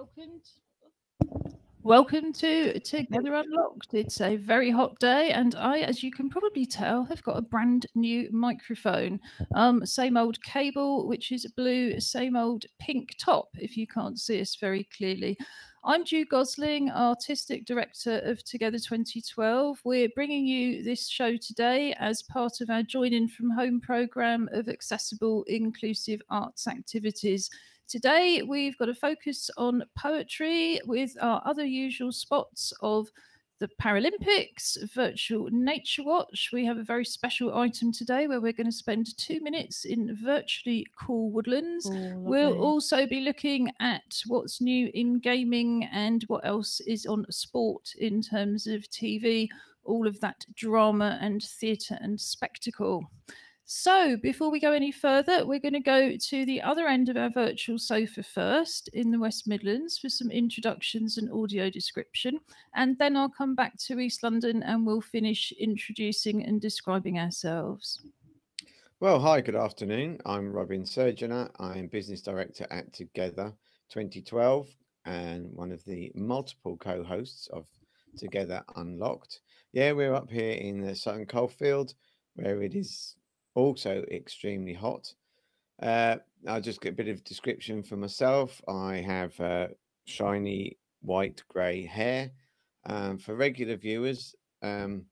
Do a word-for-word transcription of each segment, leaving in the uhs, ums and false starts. Welcome to, welcome to Together Unlocked. It's a very hot day, and I, as you can probably tell, have got a brand new microphone. Um, same old cable, which is blue, same old pink top, if you can't see us very clearly. I'm Ju Gosling, Artistic Director of Together twenty twelve. We're bringing you this show today as part of our Join In From Home programme of accessible, inclusive arts activities. Today, we've got a focus on poetry with our other usual spots of the Paralympics, Virtual Nature Watch. We have a very special item today where we're going to spend two minutes in virtually cool woodlands. Oh, we'll also be looking at what's new in gaming and what else is on sport in terms of T V, all of that drama and theatre and spectacle. So before we go any further, we're going to go to the other end of our virtual sofa first in the West Midlands for some introductions and audio description. And then I'll come back to East London and we'll finish introducing and describing ourselves. Well, hi, good afternoon. I'm Robin Surgeoner. I'm Business Director at Together twenty twelve and one of the multiple co-hosts of Together Unlocked. Yeah, we're up here in the Sutton Coldfield where it is also extremely hot. Uh, I'll just get a bit of description for myself. I have uh, shiny white grey hair. Um, for regular viewers, um,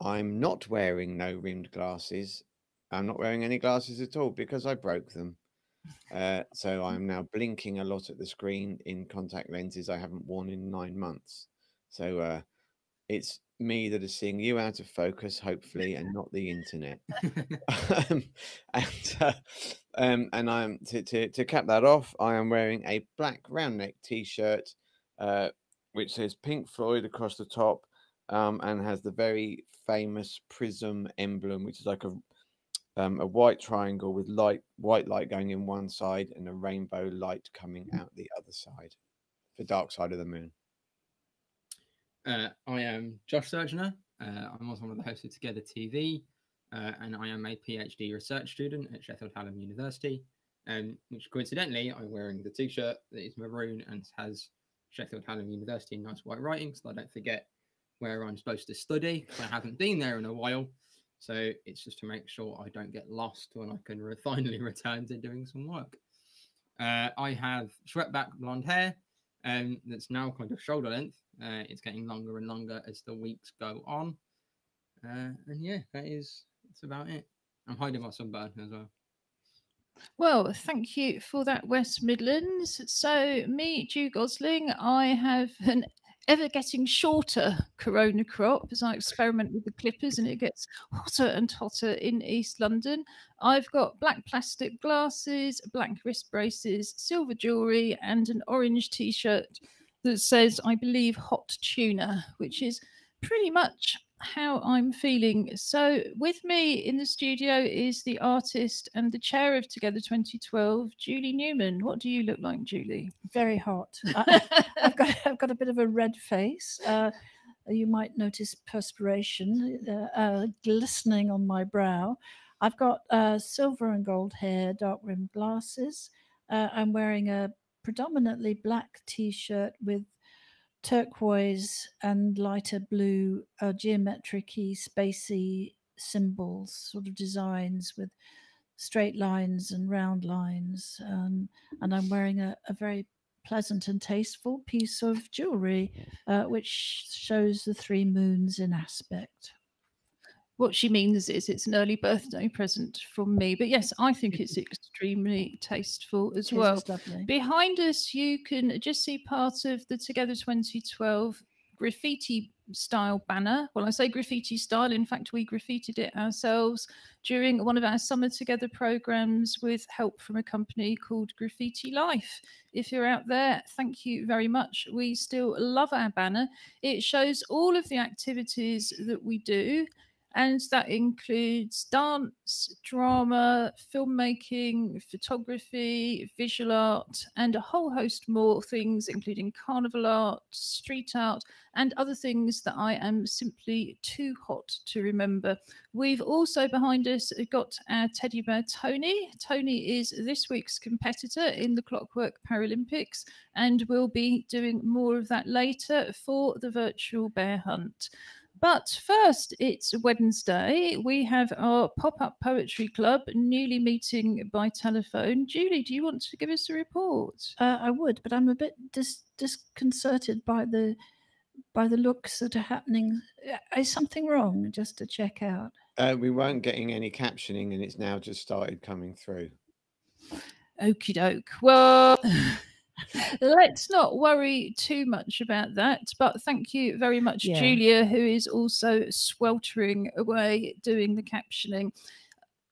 I'm not wearing no rimmed glasses. I'm not wearing any glasses at all because I broke them. Uh, so I'm now blinking a lot at the screen in contact lenses I haven't worn in nine months. So uh, it's me that is seeing you out of focus, hopefully, and not the internet. um, and uh, um, and I'm to, to, to cap that off, I am wearing a black round neck t-shirt uh, which says Pink Floyd across the top, um, and has the very famous prism emblem, which is like a um, a white triangle with light white light going in one side and a rainbow light coming out the other side, the dark side of the moon. Uh, I am Josh Surgeoner. Uh, I'm also one of the hosts of Together T V, uh, and I am a PhD research student at Sheffield Hallam University, um, which coincidentally I'm wearing the t-shirt that is maroon and has Sheffield Hallam University in nice white writing, so I don't forget where I'm supposed to study, because I haven't been there in a while. So it's just to make sure I don't get lost when I can re finally return to doing some work. Uh, I have swept back blonde hair um, that's now kind of shoulder length. Uh, it's getting longer and longer as the weeks go on. Uh, and yeah, that is, that's about it. I'm hiding my sunburn as well. Well, thank you for that, West Midlands. So me, Ju Gosling, I have an ever getting shorter corona crop as I experiment with the clippers and it gets hotter and hotter in East London. I've got black plastic glasses, black wrist braces, silver jewellery and an orange t-shirt that says, I believe, hot tuna, which is pretty much how I'm feeling. So with me in the studio is the artist and the chair of Together twenty twelve, Julie Newman. What do you look like, Julie? Very hot. I, I've, got, I've got a bit of a red face. Uh, you might notice perspiration uh, uh, glistening on my brow. I've got uh, silver and gold hair, dark rimmed glasses. Uh, I'm wearing a predominantly black t-shirt with turquoise and lighter blue uh, geometric-y, spacey symbols, sort of designs with straight lines and round lines. Um, and I'm wearing a, a very pleasant and tasteful piece of jewellery, uh, which shows the three moons in aspect. What she means is it's an early birthday present from me. But yes, I think it's extremely tasteful as well. Behind us, you can just see part of the Together twenty twelve graffiti style banner. Well, I say graffiti style. In fact, we graffitied it ourselves during one of our Summer Together programmes with help from a company called Graffiti Life. If you're out there, thank you very much. We still love our banner. It shows all of the activities that we do. And that includes dance, drama, filmmaking, photography, visual art, and a whole host more things, including carnival art, street art, and other things that I am simply too hot to remember. We've also behind us got our teddy bear, Tony. Tony is this week's competitor in the Clockwork Paralympics, and we'll be doing more of that later for the virtual bear hunt. But first, it's Wednesday. We have our pop-up poetry club newly meeting by telephone. Julie, do you want to give us a report? Uh, I would, but I'm a bit dis disconcerted by the by the looks that are happening. Is something wrong? Just to check out. Uh, we weren't getting any captioning, and it's now just started coming through. Okie doke. Well. Let's not worry too much about that, but thank you very much, yeah. Julia, who is also sweltering away doing the captioning.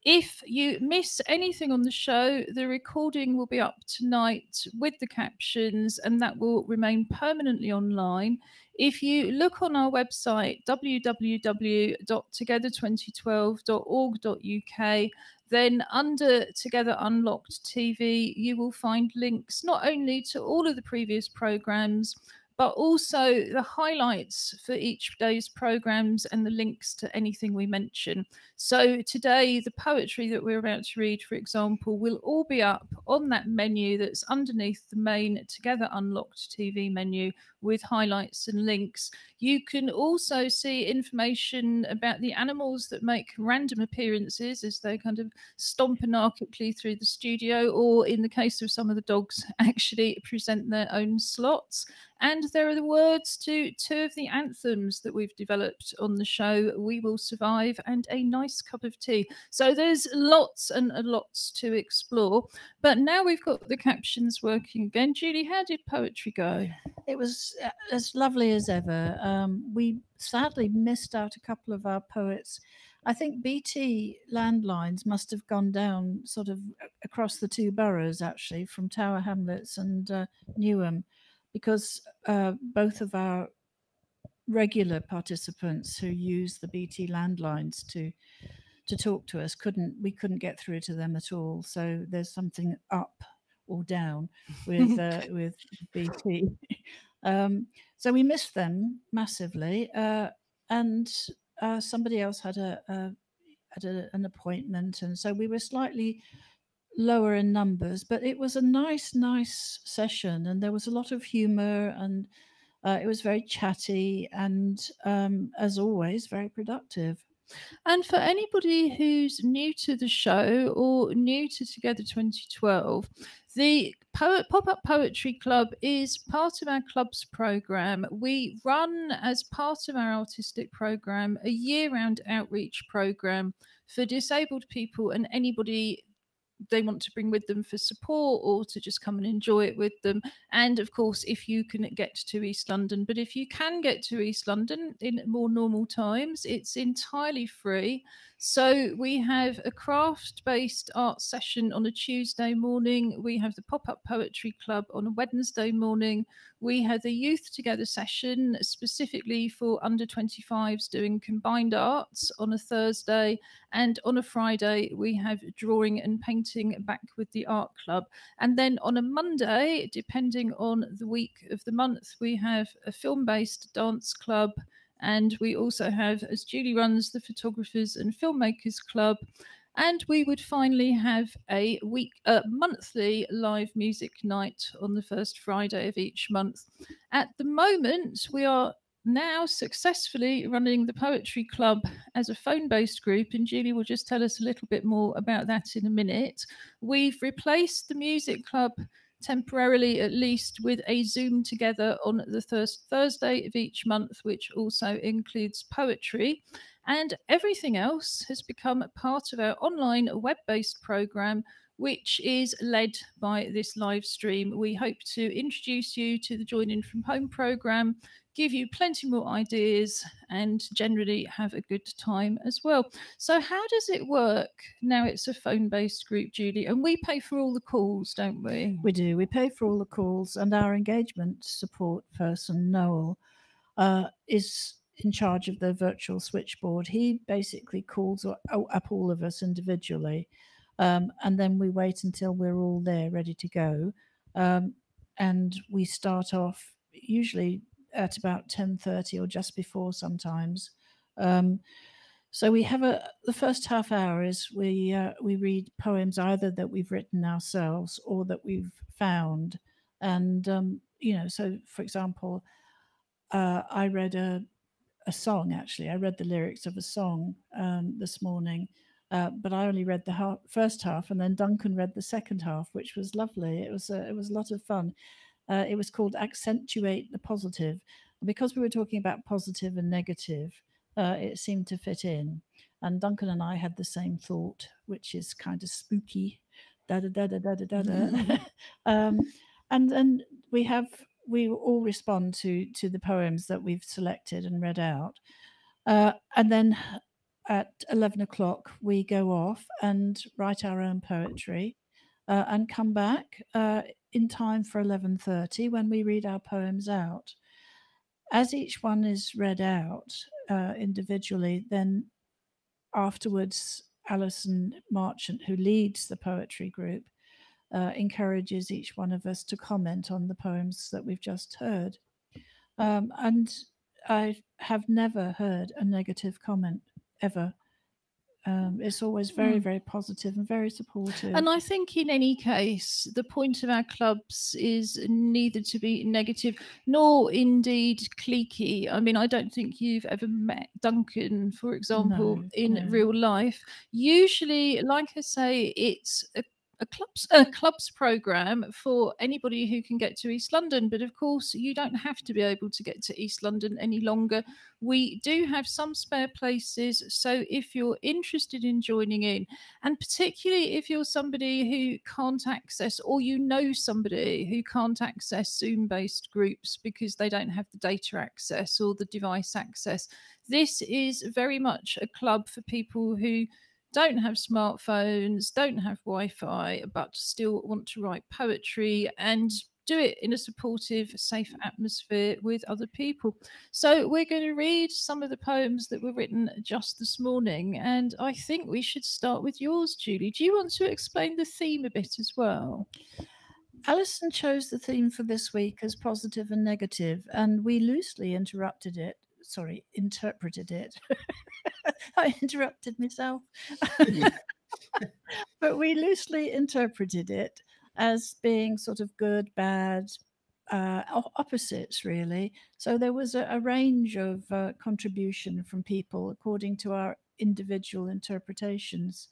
If you miss anything on the show, the recording will be up tonight with the captions, and that will remain permanently online. If you look on our website, w w w dot together twenty twelve dot org dot u k, then under Together Unlocked T V, you will find links not only to all of the previous programmes, but also the highlights for each day's programmes and the links to anything we mention. So today, the poetry that we're about to read, for example, will all be up on that menu that's underneath the main Together Unlocked T V menu with highlights and links. You can also see information about the animals that make random appearances as they kind of stomp anarchically through the studio, or in the case of some of the dogs, actually present their own slots. And there are the words to two of the anthems that we've developed on the show, We Will Survive and A Nice Cup of Tea. So there's lots and lots to explore. But now we've got the captions working again. Julie, how did poetry go? It was as lovely as ever. Um, we sadly missed out a couple of our poets. I think B T landlines must have gone down sort of across the two boroughs, actually, from Tower Hamlets and uh, Newham, because uh, both of our regular participants who use the B T landlines to to talk to us couldn't we couldn't get through to them at all. So there's something up or down with uh, with B T. Um, so we missed them massively, uh, and uh, somebody else had a, a had a, an appointment, and so we were slightly lower in numbers, but it was a nice, nice session, and there was a lot of humour, and uh, it was very chatty, and um, as always, very productive. And for anybody who's new to the show or new to Together twenty twelve, the Pop-Up Poetry Club is part of our club's programme. We run, as part of our artistic programme, a year-round outreach programme for disabled people and anybody they want to bring with them for support or to just come and enjoy it with them. And of course, if you can get to East London, but if you can get to East London in more normal times, it's entirely free. So we have a craft-based art session on a Tuesday morning. We have the Pop-Up Poetry Club on a Wednesday morning. We have the Youth Together session specifically for under twenty-fives doing combined arts on a Thursday. And on a Friday, we have drawing and painting back with the art club. And then on a Monday, depending on the week of the month, we have a film-based dance club. And we also have, as Julie runs, the Photographers and Filmmakers Club. And we would finally have a week, uh, monthly live music night on the first Friday of each month. At the moment, we are now successfully running the Poetry Club as a phone-based group, and Julie will just tell us a little bit more about that in a minute. We've replaced the Music Club temporarily, at least, with a Zoom together on the first Thursday of each month, which also includes poetry. And everything else has become part of our online web-based programme, which is led by this live stream. We hope to introduce you to the Join In From Home programme, give you plenty more ideas, and generally have a good time as well. So how does it work now it's a phone-based group, Julie? And we pay for all the calls, don't we? We do. We pay for all the calls, and our engagement support person, Noel, uh, is in charge of their virtual switchboard. He basically calls up all of us individually, um, and then we wait until we're all there ready to go. Um, and we start off usually at about ten thirty or just before sometimes. Um, so we have a, the first half hour is we, uh, we read poems either that we've written ourselves or that we've found. And, um, you know, so for example, uh, I read a, a song, actually. I read the lyrics of a song um, this morning, uh, but I only read the half, first half, and then Duncan read the second half, which was lovely. It was a, it was a lot of fun. Uh, it was called Accentuate the Positive. Because we were talking about positive and negative, uh, it seemed to fit in. And Duncan and I had the same thought, which is kind of spooky. Da-da-da-da-da-da-da. um, and then we have... we all respond to to the poems that we've selected and read out. Uh, and then at eleven o'clock, we go off and write our own poetry uh, and come back uh, in time for eleven thirty when we read our poems out. As each one is read out uh, individually, then afterwards, Alison Marchant, who leads the poetry group, Uh, encourages each one of us to comment on the poems that we've just heard. Um, and I have never heard a negative comment, ever. Um, it's always very, very positive and very supportive. And I think in any case, the point of our clubs is neither to be negative nor indeed cliquey. I mean, I don't think you've ever met Duncan, for example, no, in no. real life. Usually, like I say, it's a A clubs, a clubs programme for anybody who can get to East London. But of course, you don't have to be able to get to East London any longer. We do have some spare places. So if you're interested in joining in, and particularly if you're somebody who can't access, or you know somebody who can't access Zoom-based groups because they don't have the data access or the device access, this is very much a club for people who don't have smartphones, don't have Wi-Fi, but still want to write poetry and do it in a supportive, safe atmosphere with other people. So we're going to read some of the poems that were written just this morning. And I think we should start with yours, Julie. Do you want to explain the theme a bit as well? Alison chose the theme for this week as positive and negative, and we loosely interrupted it. Sorry, interpreted it. I interrupted myself. But we loosely interpreted it as being sort of good, bad, uh, opposites, really. So there was a, a range of uh, contribution from people according to our individual interpretations.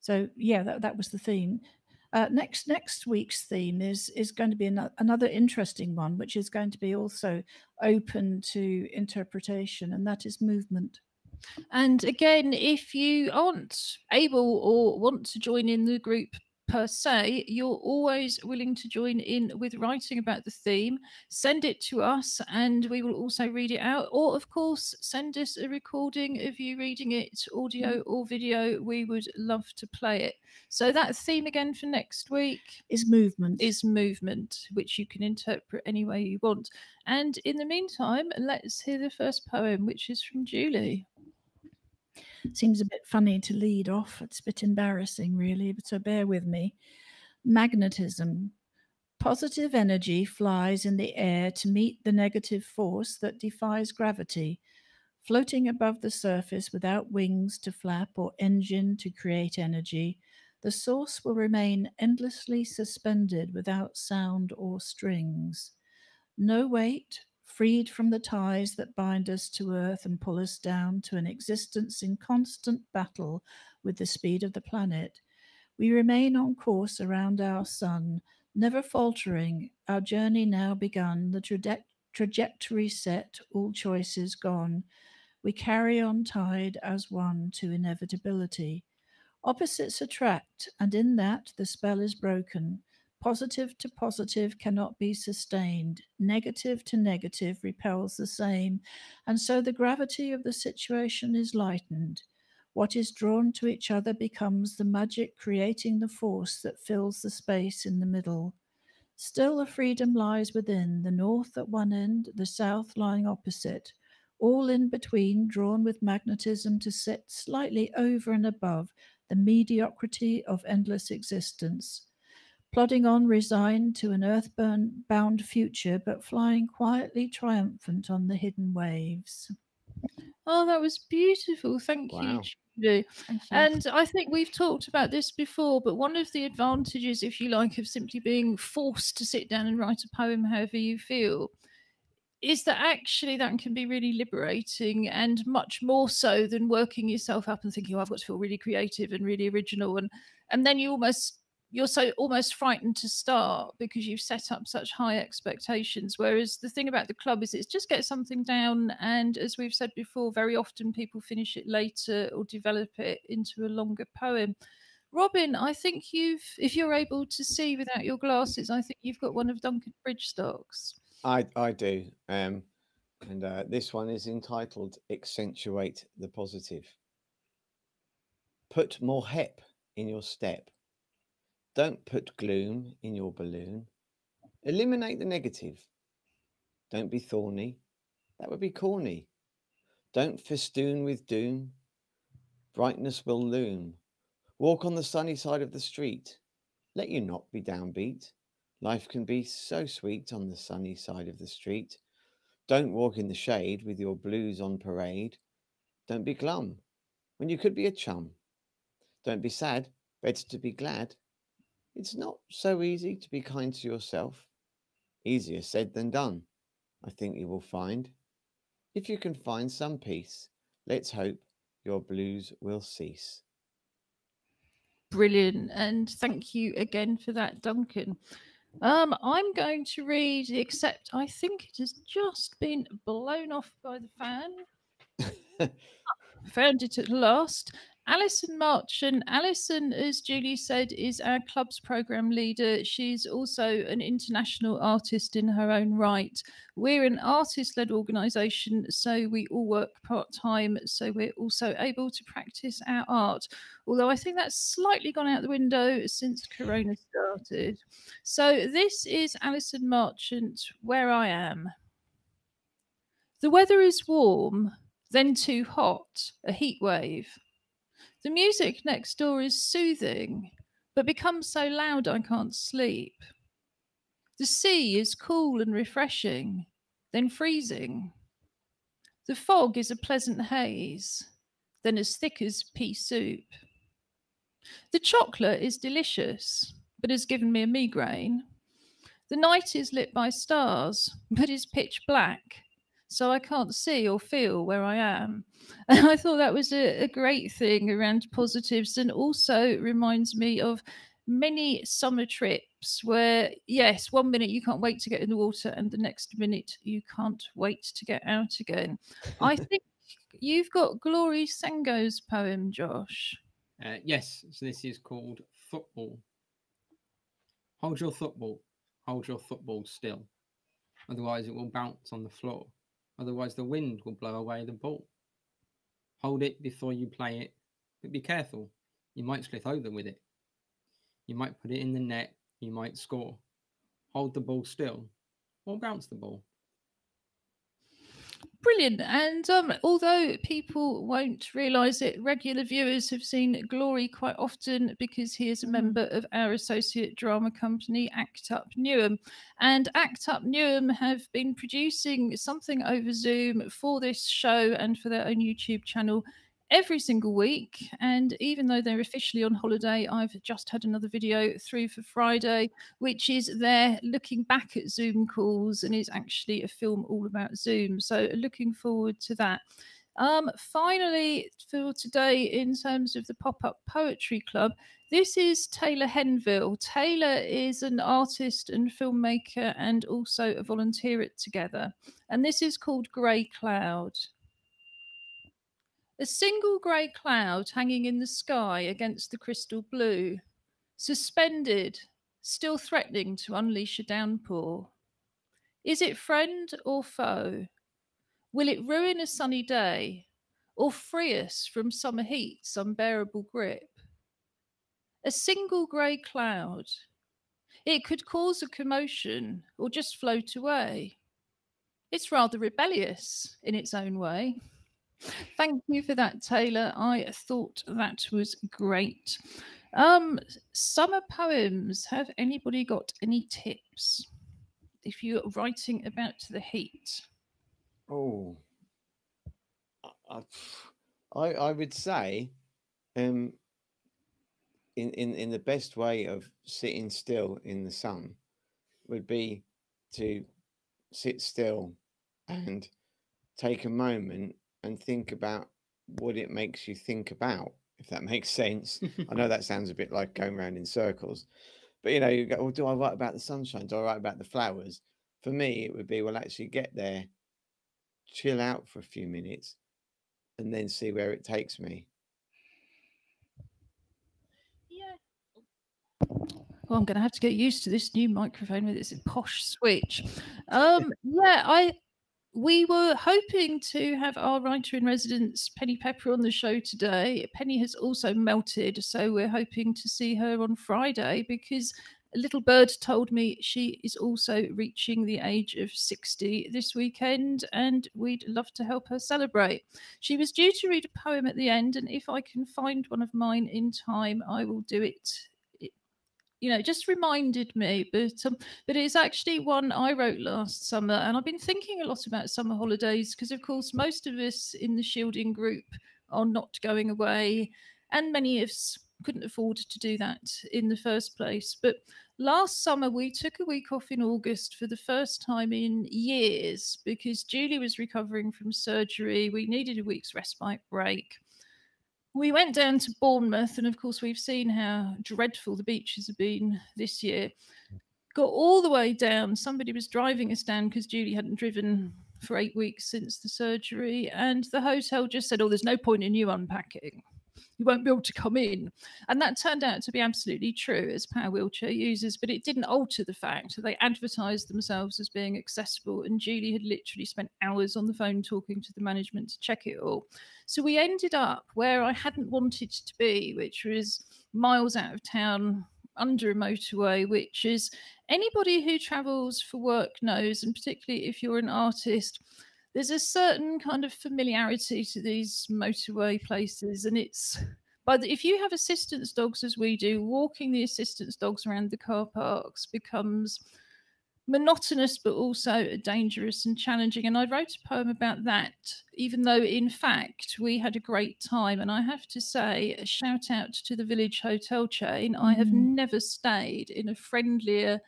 So, yeah, that, that was the theme. Uh, next next week's theme is is going to be an, another interesting one, which is going to be also open to interpretation, and that is movement. And again, if you aren't able or want to join in the group per se, you're always willing to join in with writing about the theme. Send it to us and we will also read it out, or of course send us a recording of you reading it, audio or video. We would love to play it. So that theme again for next week is movement, is movement which you can interpret any way you want. And in the meantime, let's hear the first poem, which is from Julie. Seems a bit funny to lead off. It's a bit embarrassing, really, but so bear with me. Magnetism. Positive energy flies in the air to meet the negative force that defies gravity, floating above the surface without wings to flap or engine to create energy. The source will remain endlessly suspended without sound or strings. No weight, freed from the ties that bind us to earth and pull us down to an existence in constant battle with the speed of the planet. We remain on course around our sun, never faltering, our journey now begun, the traje- trajectory set, all choices gone. We carry on tied as one to inevitability. Opposites attract, and in that the spell is broken. Positive to positive cannot be sustained. Negative to negative repels the same, and so the gravity of the situation is lightened. What is drawn to each other becomes the magic creating the force that fills the space in the middle. Still the freedom lies within, the north at one end, the south lying opposite, all in between, drawn with magnetism to sit slightly over and above the mediocrity of endless existence. Plodding on, resigned to an earth-bound future, but flying quietly triumphant on the hidden waves. Oh, that was beautiful. Thank wow. you. Thank you. And I think we've talked about this before, but one of the advantages, if you like, of simply being forced to sit down and write a poem however you feel is that actually that can be really liberating, and much more so than working yourself up and thinking, oh, I've got to feel really creative and really original. And, and then you almost, you're so almost frightened to start because you've set up such high expectations. Whereas the thing about the club is it's just get something down. And as we've said before, very often people finish it later or develop it into a longer poem. Robin, I think you've, if you're able to see without your glasses, I think you've got one of Duncan Bridgestock's. I, I do. Um, and uh, this one is entitled Accentuate the Positive. Put more hep in your step. Don't put gloom in your balloon. Eliminate the negative. Don't be thorny. That would be corny. Don't festoon with doom. Brightness will loom. Walk on the sunny side of the street. Let you not be downbeat. Life can be so sweet on the sunny side of the street. Don't walk in the shade with your blues on parade. Don't be glum when you could be a chum. Don't be sad, better to be glad. It's not so easy to be kind to yourself. Easier said than done, I think you will find. If you can find some peace, let's hope your blues will cease. Brilliant, and thank you again for that, Duncan. Um, I'm going to read, except I think it has just been blown off by the fan. Found it at last. Alison Marchant. Alison, as Julie said, is our club's programme leader. She's also an international artist in her own right. We're an artist-led organisation, so we all work part-time, so we're also able to practice our art, although I think that's slightly gone out the window since Corona started. So this is Alison Marchant, Where I Am. The weather is warm, then too hot, a heat wave. The music next door is soothing, but becomes so loud I can't sleep. The sea is cool and refreshing, then freezing. The fog is a pleasant haze, then as thick as pea soup. The chocolate is delicious, but has given me a migraine. The night is lit by stars, but is pitch black, so I can't see or feel where I am. And I thought that was a, a great thing around positives, and also reminds me of many summer trips where, yes, one minute you can't wait to get in the water and the next minute you can't wait to get out again. I think you've got Glory Sango's poem, Josh. Uh, yes, so this is called Football. Hold your football, hold your football still. Otherwise it will bounce on the floor. Otherwise the wind will blow away the ball. Hold it before you play it, but be careful. You might slip over with it. You might put it in the net, you might score. Hold the ball still, or bounce the ball. Brilliant. And um, although people won't realise it, regular viewers have seen Glory quite often because he is a member of our associate drama company, Act Up Newham. And Act Up Newham have been producing something over Zoom for this show and for their own YouTube channel every single week. And even though they're officially on holiday, I've just had another video through for Friday, which is they're looking back at Zoom calls, and is actually a film all about Zoom. So looking forward to that. Um, finally, for today, in terms of the Pop-Up Poetry Club, this is Taylor Henville. Taylor is an artist and filmmaker and also a volunteer at Together. And this is called Grey Cloud. A single grey cloud hanging in the sky against the crystal blue, suspended, still threatening to unleash a downpour. Is it friend or foe? Will it ruin a sunny day or free us from summer heat's unbearable grip? A single grey cloud. It could cause a commotion or just float away. It's rather rebellious in its own way. Thank you for that, Taylor. I thought that was great. Um, summer poems. Have anybody got any tips if you're writing about the heat? Oh, I, I, I would say um, in, in, in the best way of sitting still in the sun would be to sit still and take a moment and think about what it makes you think about, if that makes sense. I know that sounds a bit like going around in circles, but you know, you go, well, do I write about the sunshine? Do I write about the flowers? For me, it would be, well, actually get there, chill out for a few minutes, and then see where it takes me. Yeah. Well, I'm going to have to get used to this new microphone with its posh switch. Um, yeah, I we were hoping to have our writer-in-residence, Penny Pepper, on the show today. Penny has also melted, so we're hoping to see her on Friday, because a little bird told me she is also reaching the age of sixty this weekend, and we'd love to help her celebrate. She was due to read a poem at the end, and if I can find one of mine in time, I will do it. You know, just reminded me, but um, but it's actually one I wrote last summer, and I've been thinking a lot about summer holidays because, of course, most of us in the Shielding group are not going away, and many of us couldn't afford to do that in the first place. But last summer, we took a week off in August for the first time in years because Julie was recovering from surgery. We needed a week's respite break. We went down to Bournemouth, and of course we've seen how dreadful the beaches have been this year. Got all the way down. Somebody was driving us down because Julie hadn't driven for eight weeks since the surgery, and the hotel just said, oh, there's no point in you unpacking. You won't be able to come in. And that turned out to be absolutely true as power wheelchair users, but it didn't alter the fact that they advertised themselves as being accessible, and Julie had literally spent hours on the phone talking to the management to check it all. So we ended up where I hadn't wanted to be, which was miles out of town, under a motorway, which is anybody who travels for work knows, and particularly if you're an artist, there's a certain kind of familiarity to these motorway places, and it's, but if you have assistance dogs as we do, walking the assistance dogs around the car parks becomes monotonous but also dangerous and challenging. And I wrote a poem about that, even though in fact we had a great time. And I have to say, a shout out to the Village hotel chain. Mm. I have never stayed in a friendlier,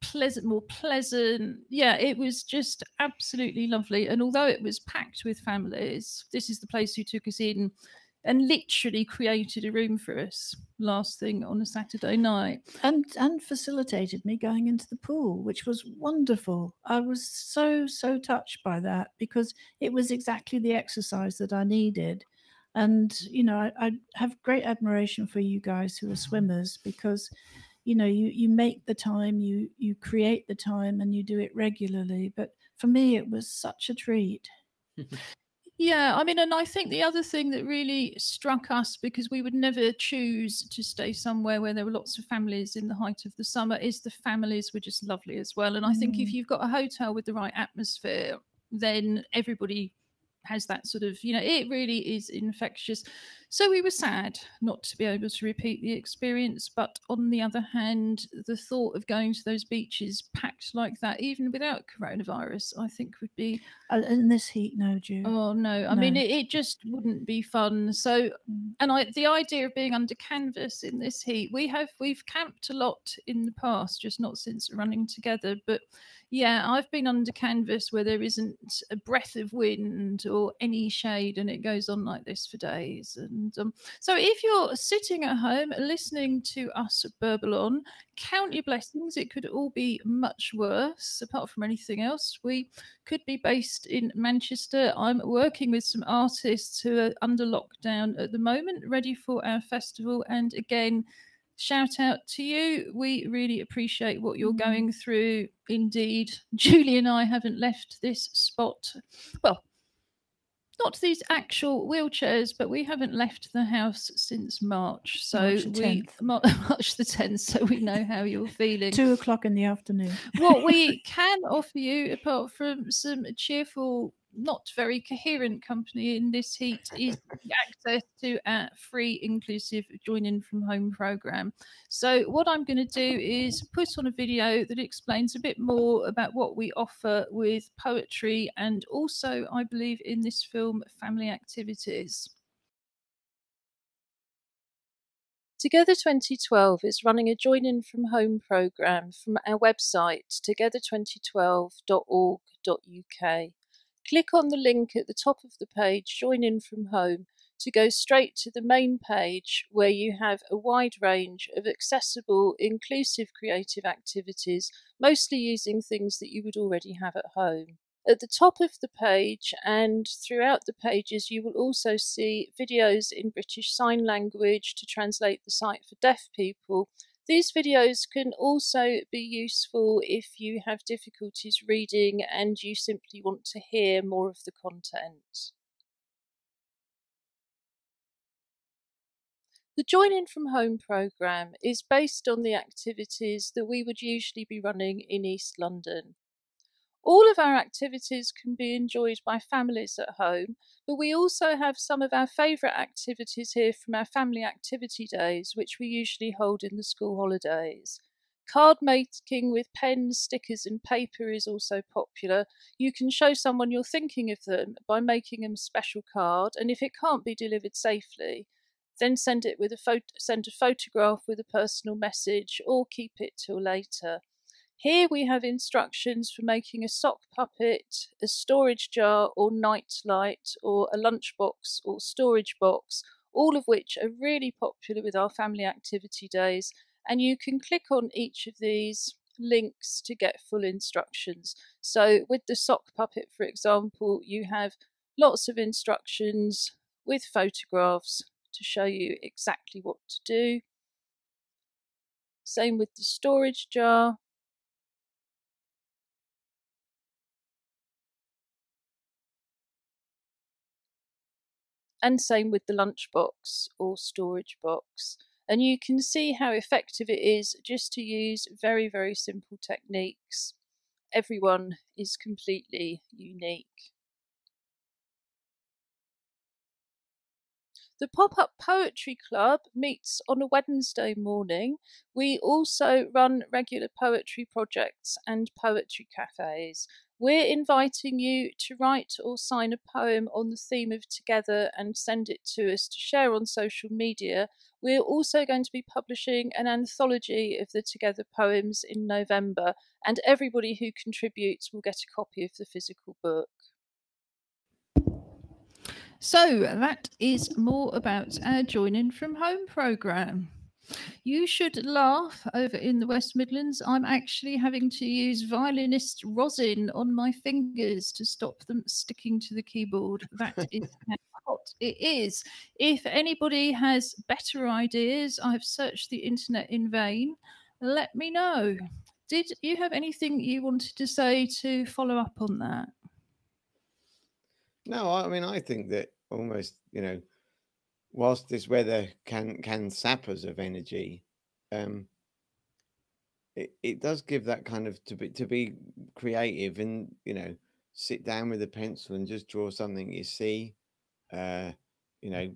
pleasant, more pleasant. Yeah, it was just absolutely lovely. And although it was packed with families, this is the place who took us in and literally created a room for us last thing on a Saturday night, and and facilitated me going into the pool, which was wonderful. I was so so touched by that because it was exactly the exercise that I needed. And you know, I, I have great admiration for you guys who are swimmers, because you know, you, you make the time, you, you create the time, and you do it regularly. But for me, it was such a treat. Yeah, I mean, and I think the other thing that really struck us, because we would never choose to stay somewhere where there were lots of families in the height of the summer, is the families were just lovely as well. And I think mm. if you've got a hotel with the right atmosphere, then everybody has that sort of, you know, it really is infectious. So we were sad not to be able to repeat the experience, but on the other hand, the thought of going to those beaches packed like that, even without coronavirus, I think would be... In this heat, no, Ju. Oh, no. I no. mean, it, it just wouldn't be fun. So, and I, the idea of being under canvas in this heat, we have, we've camped a lot in the past, just not since running together. But yeah, I've been under canvas where there isn't a breath of wind or any shade, and it goes on like this for days. And And, um, so if you're sitting at home listening to us burble on, count your blessings. It could all be much worse. Apart from anything else, we could be based in Manchester. I'm working with some artists who are under lockdown at the moment, ready for our festival. And again, shout out to you. We really appreciate what you're going through. Indeed, Julie and I haven't left this spot. Well, not these actual wheelchairs, but we haven't left the house since March. So March the tenth. We, March the tenth, so we know how you're feeling. Two o'clock in the afternoon. What we can offer you, apart from some cheerful, not very coherent company in this heat, is access to our free inclusive Join In From Home program. So what I'm going to do is put on a video that explains a bit more about what we offer with poetry and also, I believe, in this film, family activities. Together twenty twelve is running a Join In From Home program from our website, together twenty twelve dot org dot U K. Click on the link at the top of the page, Join In From Home, to go straight to the main page where you have a wide range of accessible, inclusive creative activities, mostly using things that you would already have at home. At the top of the page and throughout the pages, you will also see videos in British Sign Language to translate the site for deaf people. These videos can also be useful if you have difficulties reading and you simply want to hear more of the content. The Join In From Home programme is based on the activities that we would usually be running in East London. All of our activities can be enjoyed by families at home, but we also have some of our favourite activities here from our family activity days, which we usually hold in the school holidays. Card making with pens, stickers and paper is also popular. You can show someone you're thinking of them by making them a special card, and if it can't be delivered safely, then send it with a photo, send a photograph with a personal message, or keep it till later. Here we have instructions for making a sock puppet, a storage jar or night light, or a lunchbox or storage box, all of which are really popular with our family activity days, and you can click on each of these links to get full instructions. So with the sock puppet, for example, you have lots of instructions with photographs to show you exactly what to do. Same with the storage jar. And same with the lunchbox or storage box. And you can see how effective it is just to use very, very simple techniques. Everyone is completely unique. The Pop-Up Poetry Club meets on a Wednesday morning. We also run regular poetry projects and poetry cafes. We're inviting you to write or sign a poem on the theme of Together and send it to us to share on social media. We're also going to be publishing an anthology of the Together poems in November, and everybody who contributes will get a copy of the physical book. So that is more about our Join In From Home programme. You should laugh. Over in the West Midlands, I'm actually having to use violinist rosin on my fingers to stop them sticking to the keyboard. That is how hot it is. If anybody has better ideas, I've searched the internet in vain. Let me know. Did you have anything you wanted to say to follow up on that? No, I mean, I think that almost, you know, whilst this weather can can sap us of energy, um, it, it does give that kind of to be to be creative and, you know, sit down with a pencil and just draw something you see, uh, you know,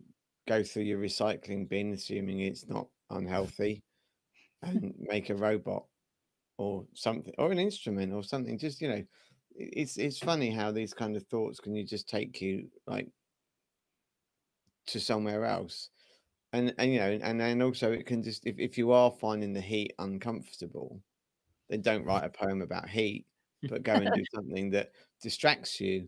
go through your recycling bin, assuming it's not unhealthy, and make a robot or something, or an instrument or something. Just, you know, it's it's funny how these kind of thoughts can you just take you like to somewhere else, and and you know, and then also it can just, if, if you are finding the heat uncomfortable, then don't write a poem about heat, but go and do something that distracts you,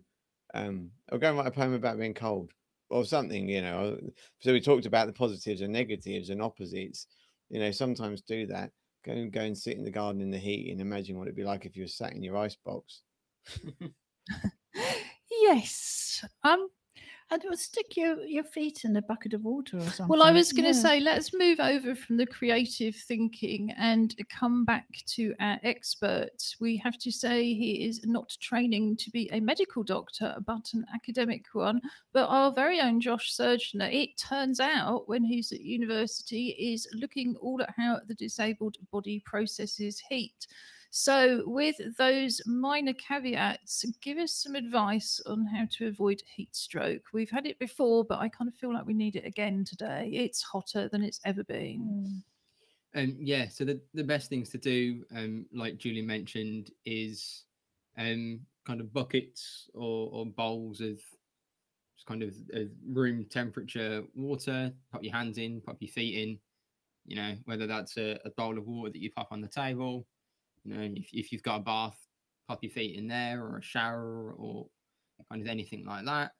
um or go and write a poem about being cold or something, you know. So we talked about the positives and negatives and opposites. You know, sometimes do that. Go and go and sit in the garden in the heat and imagine what it'd be like if you were sat in your ice box. Yes. Um And it will stick your, your feet in a bucket of water or something. Well, I was going to yeah. say, let's move over from the creative thinking and come back to our expert. We have to say he is not training to be a medical doctor, but an academic one. But our very own Josh Surgeoner, it turns out, when he's at university, is looking all at how the disabled body processes heat. So with those minor caveats, give us some advice on how to avoid heat stroke. We've had it before, but I kind of feel like we need it again today. It's hotter than it's ever been. And um, yeah, so the, the best things to do, um, like Julie mentioned, is um, kind of buckets or, or bowls of just kind of room temperature water. Pop your hands in, pop your feet in, you know, whether that's a, a bowl of water that you pop on the table. You know, if, if you've got a bath, pop your feet in there, or a shower, or kind of anything like that.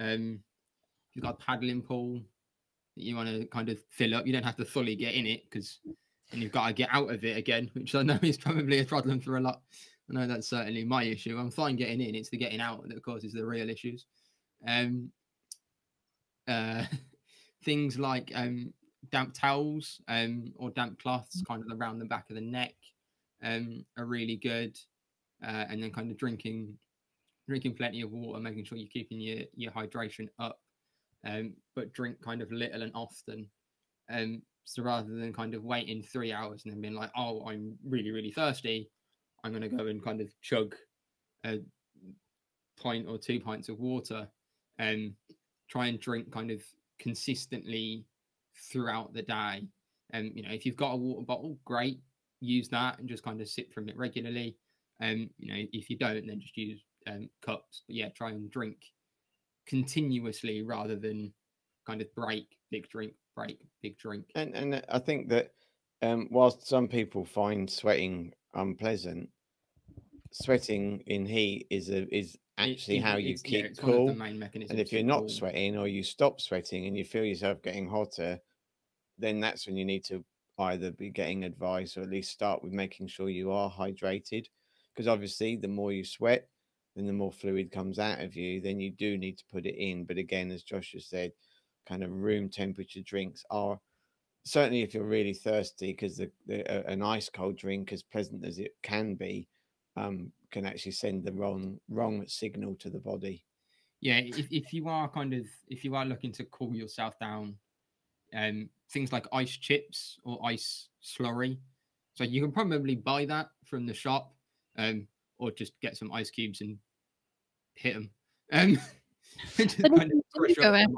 Um, if you've got a paddling pool that you want to kind of fill up, you don't have to fully get in it, because then you've got to get out of it again, which I know is probably a problem for a lot. I know that's certainly my issue. I'm fine getting in, it's the getting out that causes the real issues. Um, uh, things like um, damp towels um, or damp cloths kind of around the back of the neck. Um, are really good, uh, and then kind of drinking, drinking plenty of water, making sure you're keeping your your hydration up, um, but drink kind of little and often. Um, so rather than kind of waiting three hours and then being like, oh, I'm really really thirsty, I'm gonna go and kind of chug a pint or two pints of water, and um, try and drink kind of consistently throughout the day. And um, you know, if you've got a water bottle, great. Use that and just kind of sip from it regularly. Um, you know, if you don't, then just use um, cups. But yeah, try and drink continuously rather than kind of break, big drink, break, big drink. And and I think that um, whilst some people find sweating unpleasant, sweating in heat is a is actually it's, how you keep yeah, cool. The main and if you're not cool. sweating, or you stop sweating and you feel yourself getting hotter, then that's when you need to either be getting advice, or at least start with making sure you are hydrated, because obviously the more you sweat, then the more fluid comes out of you, then you do need to put it in. But again, as Josh has said, kind of room temperature drinks are certainly, if you're really thirsty, because the, the uh, an ice cold drink, as pleasant as it can be, um can actually send the wrong wrong signal to the body. Yeah, if, if you are kind of if you are looking to cool yourself down, um things like ice chips or ice slurry, so you can probably buy that from the shop, um or just get some ice cubes and hit them. um, just kind of go out.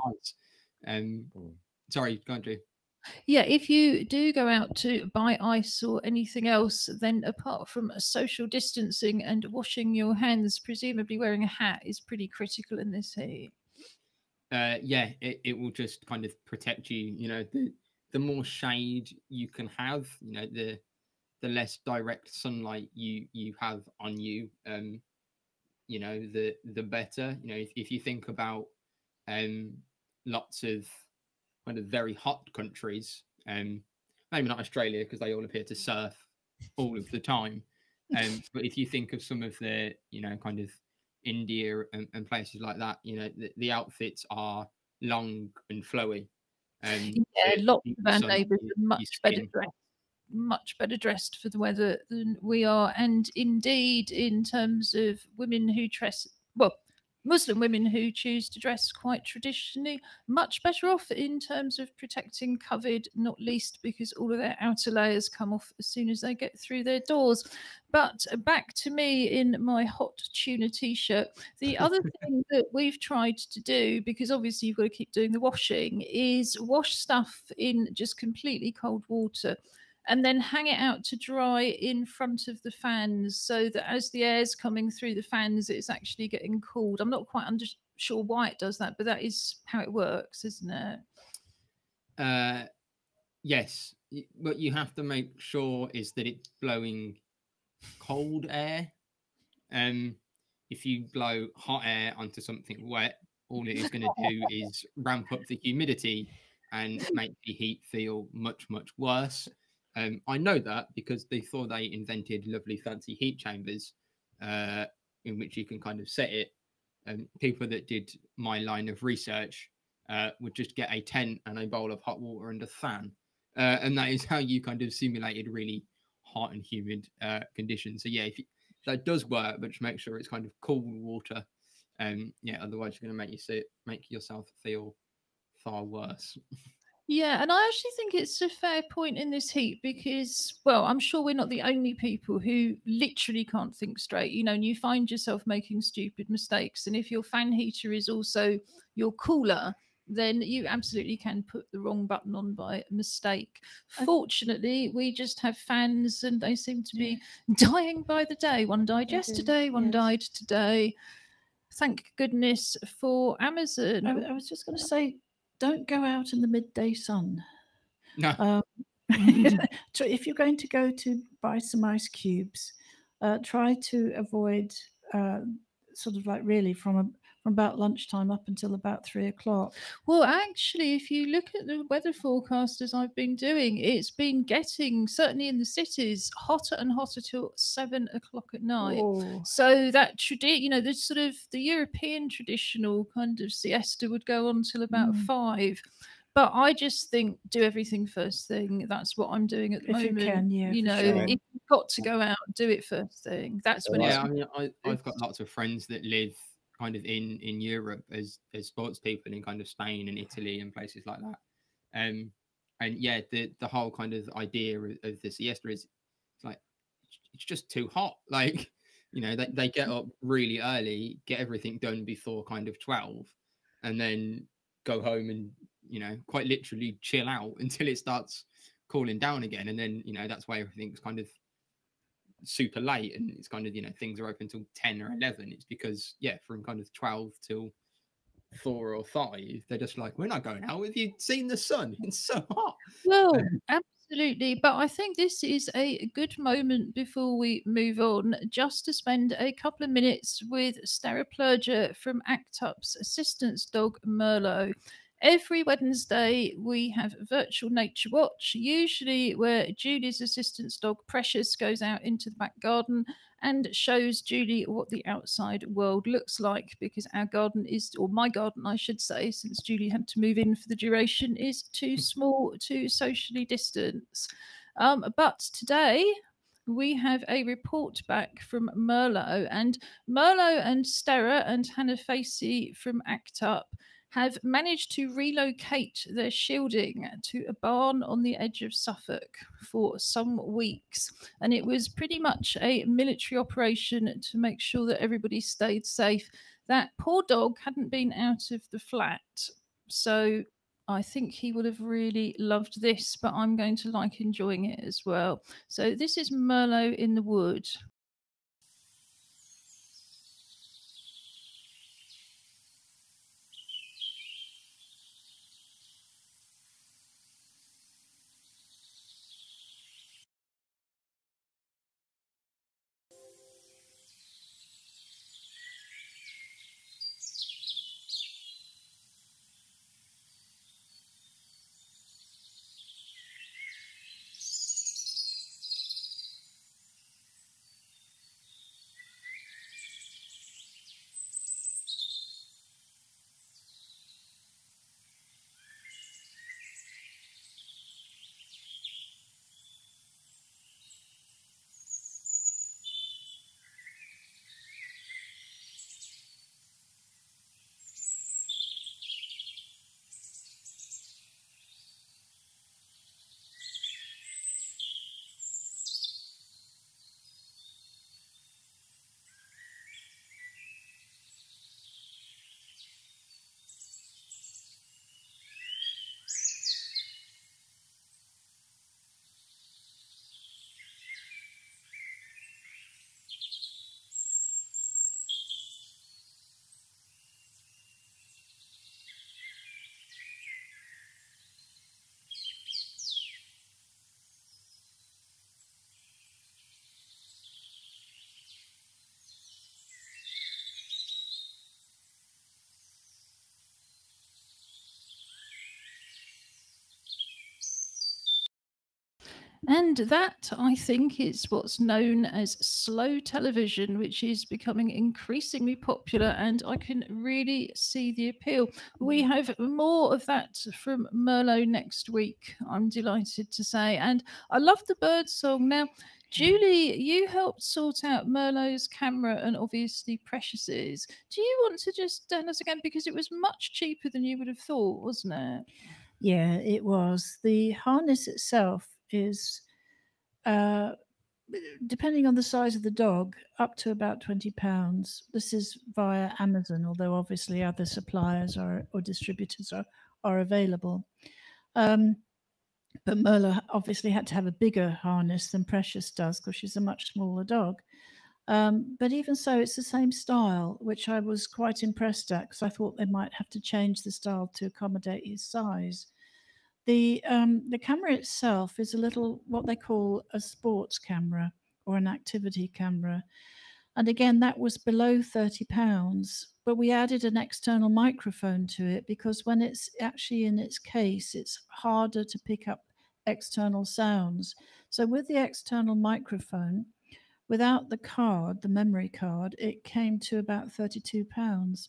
um sorry go on, Ju. Yeah, if you do go out to buy ice or anything else, then apart from social distancing and washing your hands, presumably wearing a hat is pretty critical in this heat. Uh, yeah, it, it will just kind of protect you. You know, the the more shade you can have, you know, the the less direct sunlight you you have on you. Um, you know, the the better. You know, if, if you think about um lots of kind of very hot countries, um, maybe not Australia because they all appear to surf all of the time. Um, but if you think of some of the, you know, kind of India and, and places like that, you know, the, the outfits are long and flowy. Um, yeah, lots of our neighbours are much better dressed, much better dressed for the weather than we are. And indeed, in terms of women who dress, well, Muslim women who choose to dress quite traditionally, much better off in terms of protecting COVID, not least because all of their outer layers come off as soon as they get through their doors. But back to me in my hot tuna t-shirt. The other thing that we've tried to do, because obviously you've got to keep doing the washing, is wash stuff in just completely cold water, and then hang it out to dry in front of the fans, so that as the air's coming through the fans, it's actually getting cooled. I'm not quite under sure why it does that, but that is how it works, isn't it? Uh, yes. What you have to make sure is that it's blowing cold air. Um, if you blow hot air onto something wet, all it is going to do is ramp up the humidity and make the heat feel much, much worse. Um, I know that because before they invented lovely fancy heat chambers, uh, in which you can kind of set it um, people that did my line of research uh, would just get a tent and a bowl of hot water and a fan. Uh, and that is how you kind of simulated really hot and humid uh, conditions. So, yeah, if you, that does work, but just make sure it's kind of cool water. Um, yeah, otherwise you're going to make you see, make yourself feel far worse. Yeah, and I actually think it's a fair point in this heat because, well, I'm sure we're not the only people who literally can't think straight, you know, and you find yourself making stupid mistakes. And if your fan heater is also your cooler, then you absolutely can put the wrong button on by mistake. Fortunately, we just have fans and they seem to be yeah. dying by the day. One died yesterday, one yes. died today. Thank goodness for Amazon. I, I was just going to say, don't go out in the midday sun. No. Um, if you're going to go to buy some ice cubes, uh, try to avoid uh, sort of like really from, a, from about lunchtime up until about three o'clock. Well, actually, if you look at the weather forecast as I've been doing, it's been getting, certainly in the cities, hotter and hotter till seven o'clock at night. Whoa. So that, you know, the sort of the European traditional kind of siesta would go on till about mm. five. But I just think do everything first thing. That's what I'm doing at the if moment. You can, yeah, you know, sure. If you've got to go out, do it first thing. That's when. Yeah, it's I mean, I, I've got lots of friends that live kind of in in Europe as as sports people in kind of Spain and Italy and places like that. Um, and yeah, the the whole kind of idea of, of the siesta is it's like it's just too hot. Like, you know, they they get up really early, get everything done before kind of twelve, and then go home and, you know, quite literally chill out until it starts cooling down again. And then, you know, that's why everything's kind of super late and it's kind of, you know, things are open till ten or eleven. It's because, yeah, from kind of twelve till four or five, they're just like, we're not going out. Have you seen the sun? It's so hot. Well, um, absolutely. But I think this is a good moment before we move on just to spend a couple of minutes with steroplegia from Act Up's assistance dog, Merlo. Every Wednesday, we have Virtual Nature Watch, usually where Julie's assistance dog, Precious, goes out into the back garden and shows Julie what the outside world looks like, because our garden is, or my garden, I should say, since Julie had to move in for the duration, is too small to socially distance. Um, but today, we have a report back from Merlo, and Merlo and Sarah and Hannah Facey from Act Up have managed to relocate their shielding to a barn on the edge of Suffolk for some weeks. And it was pretty much a military operation to make sure that everybody stayed safe. That poor dog hadn't been out of the flat, so I think he would have really loved this, but I'm going to like enjoying it as well. So this is Merlo in the wood. And that, I think, is what's known as slow television, which is becoming increasingly popular, and I can really see the appeal. We have more of that from Merlo next week, I'm delighted to say. And I love the bird song. Now, Julie, you helped sort out Merlo's camera and obviously Precious's. Do you want to just tell us again, because it was much cheaper than you would have thought, wasn't it? Yeah, it was. The harness itself is, uh, depending on the size of the dog, up to about twenty pounds. This is via Amazon, although obviously other suppliers or, or distributors are, are available. Um, but Merlo obviously had to have a bigger harness than Precious does, because she's a much smaller dog. Um, but even so, it's the same style, which I was quite impressed at, because I thought they might have to change the style to accommodate his size. The, um, the camera itself is a little, what they call a sports camera or an activity camera. And again, that was below thirty pounds, but we added an external microphone to it, because when it's actually in its case, it's harder to pick up external sounds. So with the external microphone, without the card, the memory card, it came to about thirty-two pounds.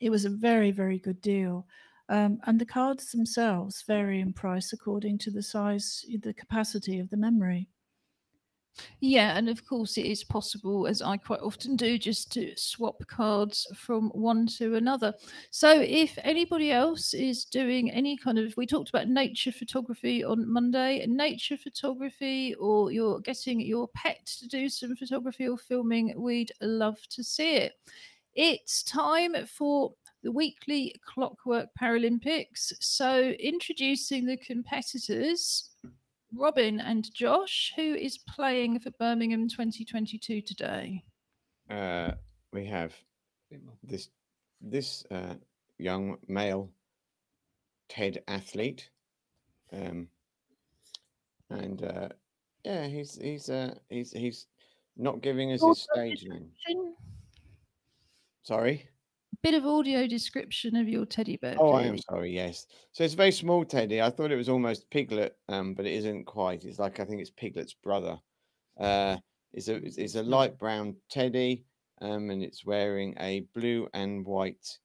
It was a very, very good deal. Um, and the cards themselves vary in price according to the size, the capacity of the memory. Yeah, and of course it is possible, as I quite often do, just to swap cards from one to another. So if anybody else is doing any kind of, we talked about nature photography on Monday, nature photography, or you're getting your pet to do some photography or filming, we'd love to see it. It's time for the weekly Clockwork Paralympics. So introducing the competitors, Robin and Josh, who is playing for Birmingham twenty twenty-two today? Uh, we have this this uh, young male TED athlete, um, and uh, yeah, he's he's uh, he's he's not giving us his stage name. Sorry. Bit of audio description of your teddy bear. Oh, I am sorry. Yes. So it's a very small teddy. I thought it was almost Piglet, um, but it isn't quite. It's like, I think it's Piglet's brother. Uh, it's a it's a light brown teddy, um, and it's wearing a blue and white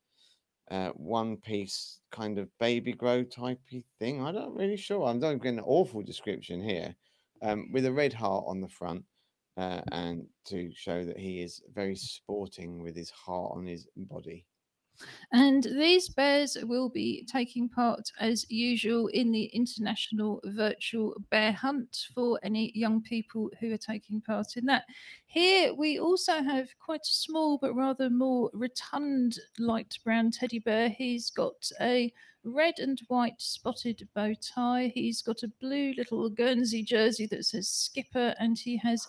uh, one-piece kind of baby grow typey thing. I'm not really sure. I'm not getting an awful description here, um, with a red heart on the front. Uh, and to show that he is very sporting with his heart on his body. And these bears will be taking part, as usual, in the International Virtual Bear Hunt for any young people who are taking part in that. Here we also have quite a small but rather more rotund light brown teddy bear. He's got a red and white spotted bow tie. He's got a blue little Guernsey jersey that says Skipper, and he has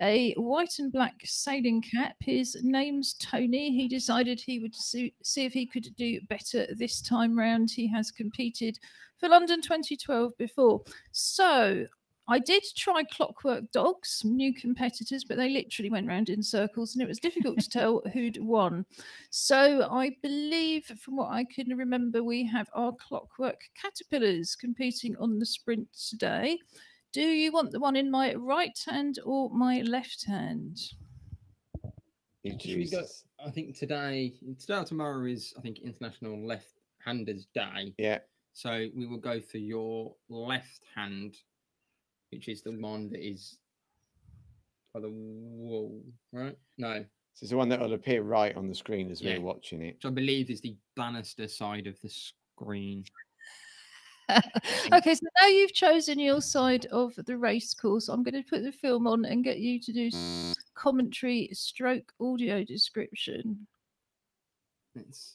a white and black sailing cap. His name's Tony. He decided he would see if he could do better this time round. He has competed for London twenty twelve before. So I did try Clockwork Dogs, new competitors, but they literally went round in circles and it was difficult to tell who'd won. So I believe, from what I can remember, we have our Clockwork Caterpillars competing on the sprint today. Do you want the one in my right hand or my left hand? We got, I think today, today or tomorrow is, I think, International Left-Handers Day. Yeah. So we will go for your left hand, which is the one that is by the wall, right? No. So it's the one that will appear right on the screen as yeah. we're watching it. Which I believe is the banister side of the screen. Okay, so now you've chosen your side of the race course. I'm going to put the film on and get you to do commentary stroke audio description. Thanks.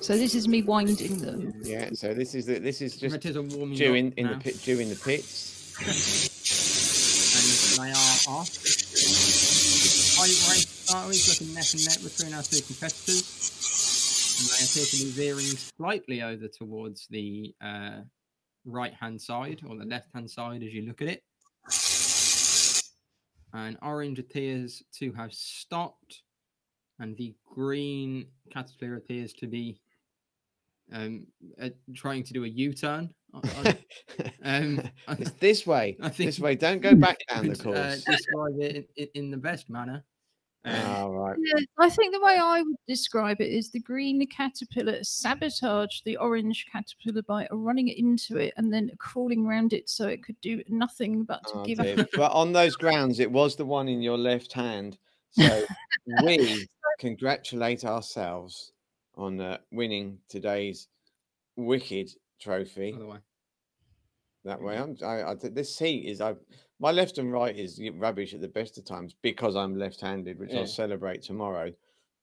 So this is me winding them. Yeah, so this is the, this is just Jew in, in the pit, Jew in the pits. And they are off. Are you ready to start with looking neck and neck between our two competitors? And they appear to be veering slightly over towards the uh, right-hand side, or the left-hand side as you look at it. And orange appears to have stopped, and the green caterpillar appears to be um, uh, trying to do a U-turn. I, I, um, it's this way. I think this way. Don't go back down the course. Uh, describe it in, in the best manner. Oh, right. Yeah, I think the way I would describe it is the green caterpillar sabotaged the orange caterpillar by running into it and then crawling around it so it could do nothing but to oh, give dear. up. But on those grounds, it was the one in your left hand. So we congratulate ourselves on uh, winning today's wicked trophy. By the way. That way, I'm. I, I this seat is. I my left and right is rubbish at the best of times because I'm left-handed, which yeah. I'll celebrate tomorrow.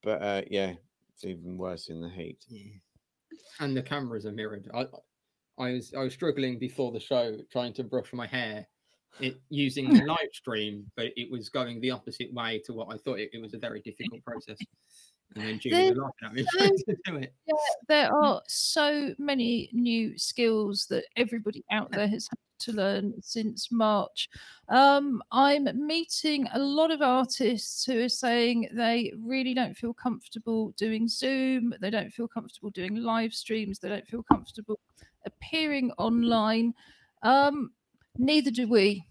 But uh, yeah, it's even worse in the heat. Yeah. And the cameras are mirrored. I, I was. I was struggling before the show trying to brush my hair, it, using the live stream, but it was going the opposite way to what I thought. It, it was a very difficult process. And then Julie was laughing at me trying to do it. Yeah, there are so many new skills that everybody out there has had to learn since March. Um, I'm meeting a lot of artists who are saying they really don't feel comfortable doing Zoom, they don't feel comfortable doing live streams, they don't feel comfortable appearing online. Um, neither do we.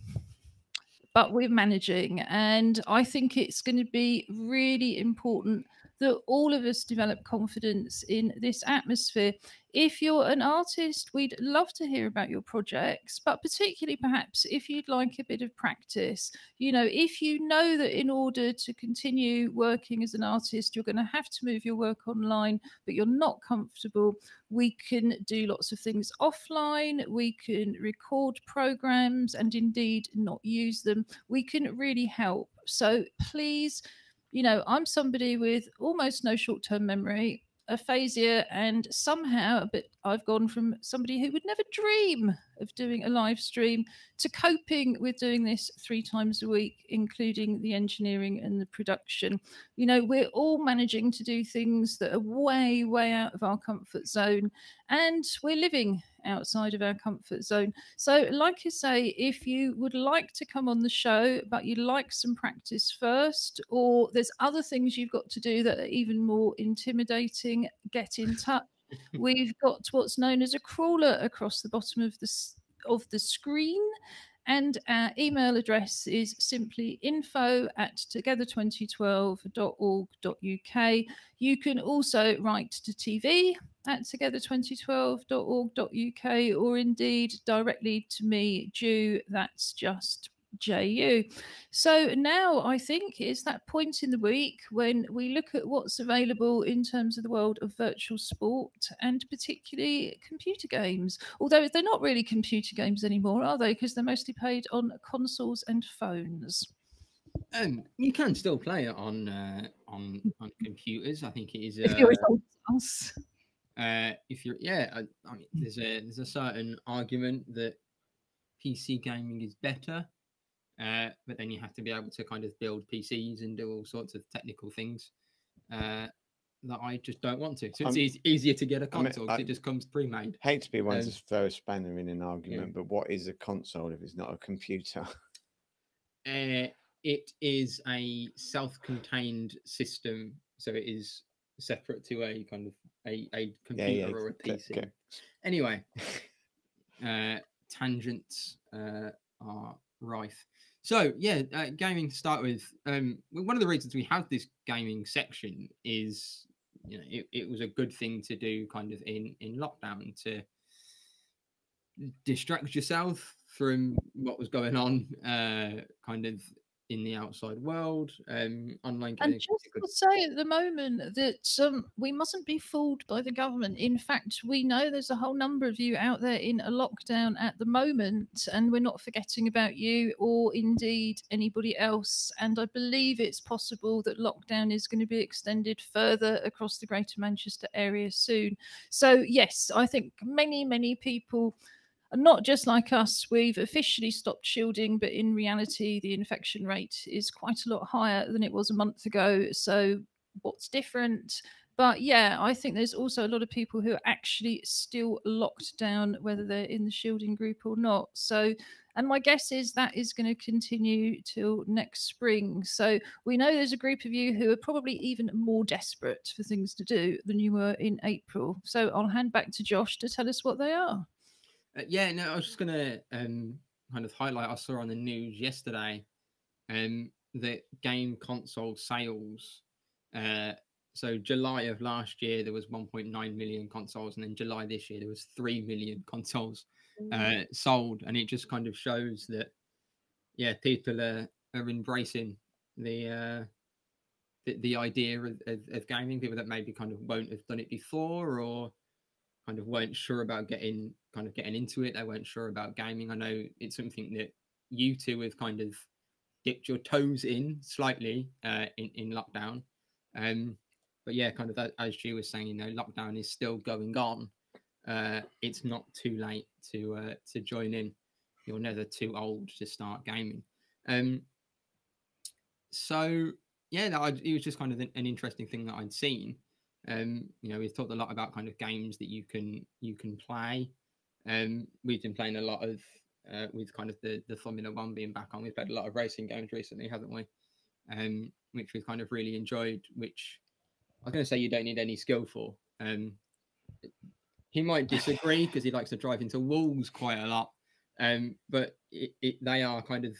But we're managing, and I think it's going to be really important that all of us develop confidence in this atmosphere. If you're an artist, we'd love to hear about your projects, but particularly perhaps if you'd like a bit of practice. You know, if you know that in order to continue working as an artist, you're going to have to move your work online, but you're not comfortable, we can do lots of things offline. We can record programs and indeed not use them. We can really help. So please, you know, I'm somebody with almost no short-term memory, aphasia, and somehow, but I've gone from somebody who would never dream of doing a live stream to coping with doing this three times a week, including the engineering and the production. You know, we're all managing to do things that are way, way out of our comfort zone, and we're living outside of our comfort zone. So like I say, if you would like to come on the show but you'd like some practice first, or there's other things you've got to do that are even more intimidating, get in touch. We've got what's known as a crawler across the bottom of the of the screen, and our email address is simply info at together twenty twelve dot org dot U K. You can also write to T V at together twenty twelve dot org dot U K, or indeed directly to me, Ju, that's just J U. So now I think it's that point in the week when we look at what's available in terms of the world of virtual sport and particularly computer games, although they're not really computer games anymore, are they? Because they're mostly played on consoles and phones. Um, you can still play it on uh, on on computers. I think it is. Uh, if you're old us. Uh, if you're yeah, I, I mean, there's a there's a certain argument that P C gaming is better. Uh, but then you have to be able to kind of build P Cs and do all sorts of technical things uh, that I just don't want to. So it's e easier to get a console. I mean, I, cause it just comes pre-made. Hate to be one um, to throw a spanner in an argument, yeah. But what is a console if it's not a computer? uh, it is a self-contained system, so it is separate to a kind of a, a computer yeah, yeah, or a P C. Okay. Anyway, uh, tangents uh, are rife. So yeah, uh, gaming to start with. Um, one of the reasons we have this gaming section is, you know, it, it was a good thing to do kind of in, in lockdown to distract yourself from what was going on uh, kind of in the outside world. Um, online gaming. And just to say at the moment that um, we mustn't be fooled by the government. In fact, we know there's a whole number of you out there in a lockdown at the moment, and we're not forgetting about you or indeed anybody else. And I believe it's possible that lockdown is going to be extended further across the Greater Manchester area soon. So yes, I think many, many people, not just like us, we've officially stopped shielding, but in reality, the infection rate is quite a lot higher than it was a month ago. So what's different? But yeah, I think there's also a lot of people who are actually still locked down, whether they're in the shielding group or not. So And my guess is that is going to continue till next spring. So we know there's a group of you who are probably even more desperate for things to do than you were in April. So I'll hand back to Josh to tell us what they are. Uh, yeah, no, I was just going to um, kind of highlight, I saw on the news yesterday um, that game console sales. Uh, so July of last year, there was one point nine million consoles. And then July this year, there was three million consoles uh sold, and it just kind of shows that yeah people are, are embracing the uh the, the idea of, of, of gaming. People that maybe kind of won't have done it before, or kind of weren't sure about getting kind of getting into it, they weren't sure about gaming. I know it's something that you two have kind of dipped your toes in slightly uh in, in lockdown, um but yeah, kind of that, as Ju was saying, you know, lockdown is still going on. Uh, it's not too late to uh, to join in. You're never too old to start gaming. Um, so yeah, no, I, it was just kind of an, an interesting thing that I'd seen. Um, you know, we've talked a lot about kind of games that you can you can play. Um, we've been playing a lot of uh, with kind of the the Formula One being back on. We've played a lot of racing games recently, haven't we? Um, which we've kind of really enjoyed. Which I was going to say you don't need any skill for. Um, it, He might disagree because he likes to drive into walls quite a lot, um, but it, it, they are kind of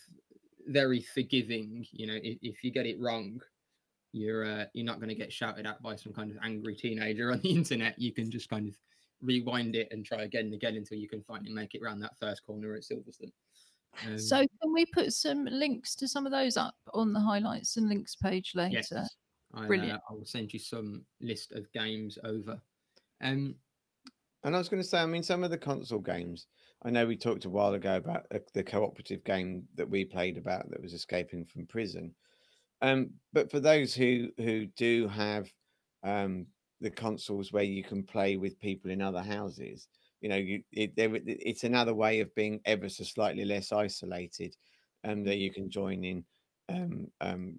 very forgiving. You know, if, if you get it wrong, you're uh, you're not going to get shouted at by some kind of angry teenager on the internet. You can just kind of rewind it and try again and again until you can finally make it around that first corner at Silverstone. Um, so can we put some links to some of those up on the highlights and links page later? Yes, brilliant. I, uh, I will send you some list of games over. Um, And I was going to say, I mean, some of the console games, I know we talked a while ago about the cooperative game that we played about that was escaping from prison. Um, but for those who, who do have um, the consoles where you can play with people in other houses, you know, you, it, there, it's another way of being ever so slightly less isolated, um, that you can join in um, um,